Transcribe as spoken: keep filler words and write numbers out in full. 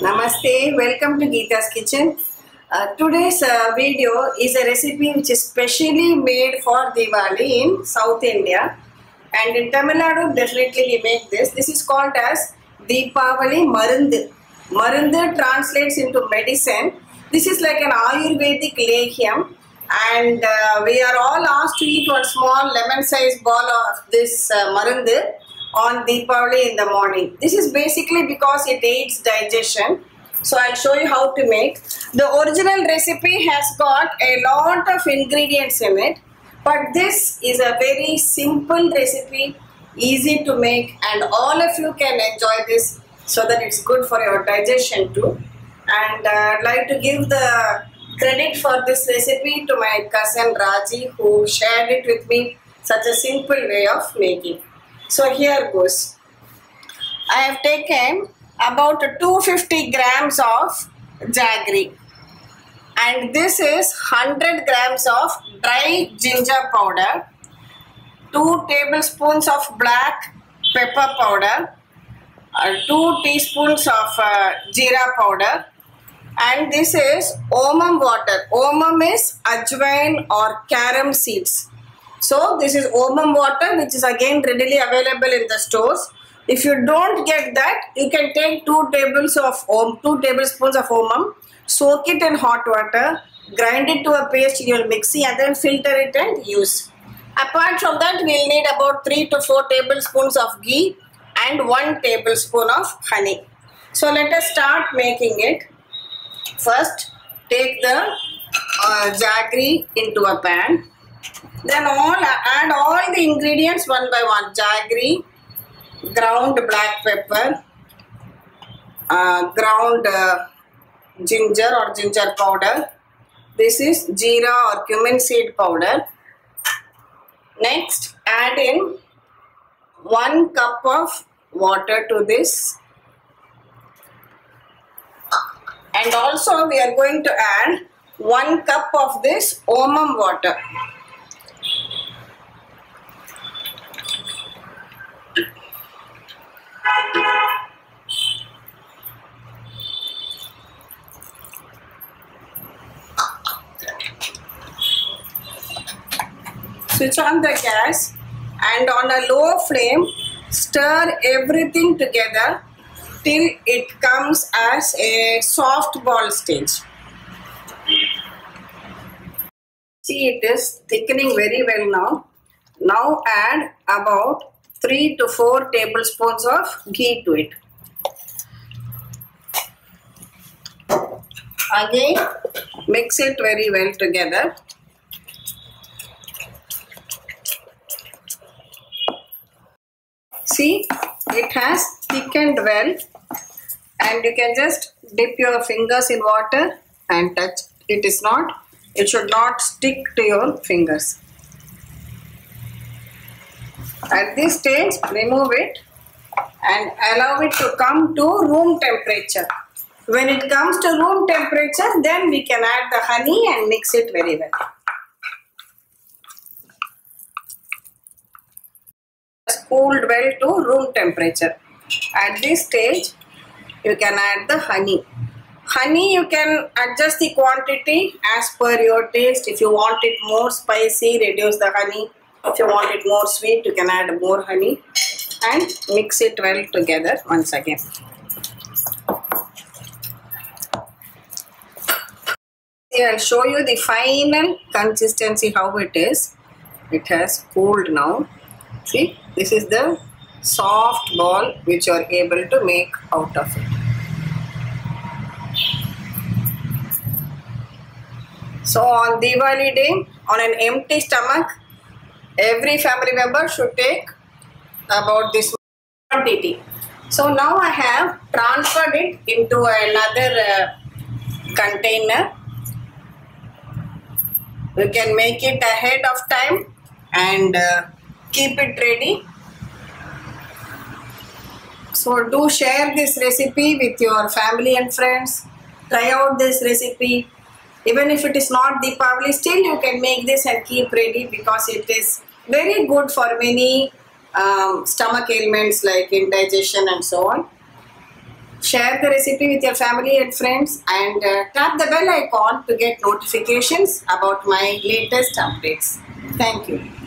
Namaste, welcome to Gita's Kitchen. Uh, today's uh, video is a recipe which is specially made for Diwali in South India, and in Tamil Nadu definitely we make this. This is called as Deepavali Marundu. Marundu translates into medicine. This is like an Ayurvedic Lehiyam, and uh, we are all asked to eat one small lemon-sized ball of this uh, Marundu on Deepavali in the morning. This is basically because it aids digestion. So I'll show you how to make. The original recipe has got a lot of ingredients in it, but this is a very simple recipe, easy to make, and all of you can enjoy this so that it's good for your digestion too. And uh, I'd like to give the credit for this recipe to my cousin Raji, who shared it with me, such a simple way of making. So here goes. I have taken about two hundred fifty grams of jaggery, and this is one hundred grams of dry ginger powder, two tablespoons of black pepper powder, two teaspoons of uh, jeera powder, and this is omam water. Omam is ajwain or carom seeds. So this is omam water, which is again readily available in the stores. If you don't get that, you can take two tables of om, two tablespoons of omam, soak it in hot water, grind it to a paste in your mixie, and then filter it and use. Apart from that, we'll need about three to four tablespoons of ghee and one tablespoon of honey. So let us start making it. First, take the uh, jaggery into a pan. Then all add all the ingredients one by one: jaggery, ground black pepper, uh, ground uh, ginger or ginger powder. This is jeera or cumin seed powder. Next, add in one cup of water to this, and also we are going to add one cup of this omam water. Switch on the gas, and on a low flame stir everything together till it comes as a soft ball stage. See, it is thickening very well now. Now add about three to four tablespoons of ghee to it. Again, mix it very well together. See, it has thickened well, and you can just dip your fingers in water and touch. It is not, it should not stick to your fingers. At this stage, remove it and allow it to come to room temperature. When it comes to room temperature, then we can add the honey and mix it very well. It's cooled well to room temperature. At this stage, you can add the honey. Honey, you can adjust the quantity as per your taste. If you want it more spicy, reduce the honey. If you want it more sweet, you can add more honey, and mix it well together once again. Here I'll show you the final consistency, how it is. It has cooled now. See, this is the soft ball which you are able to make out of it. So on Diwali day, on an empty stomach, every family member should take about this quantity. So now I have transferred it into another uh, container. You can make it ahead of time and uh, keep it ready. So do share this recipe with your family and friends. Try out this recipe. Even if it is not Deepavali, still you can make this and keep ready, because it is very good for many um, stomach ailments like indigestion and so on. Share the recipe with your family and friends, and uh, tap the bell icon to get notifications about my latest updates. Thank you.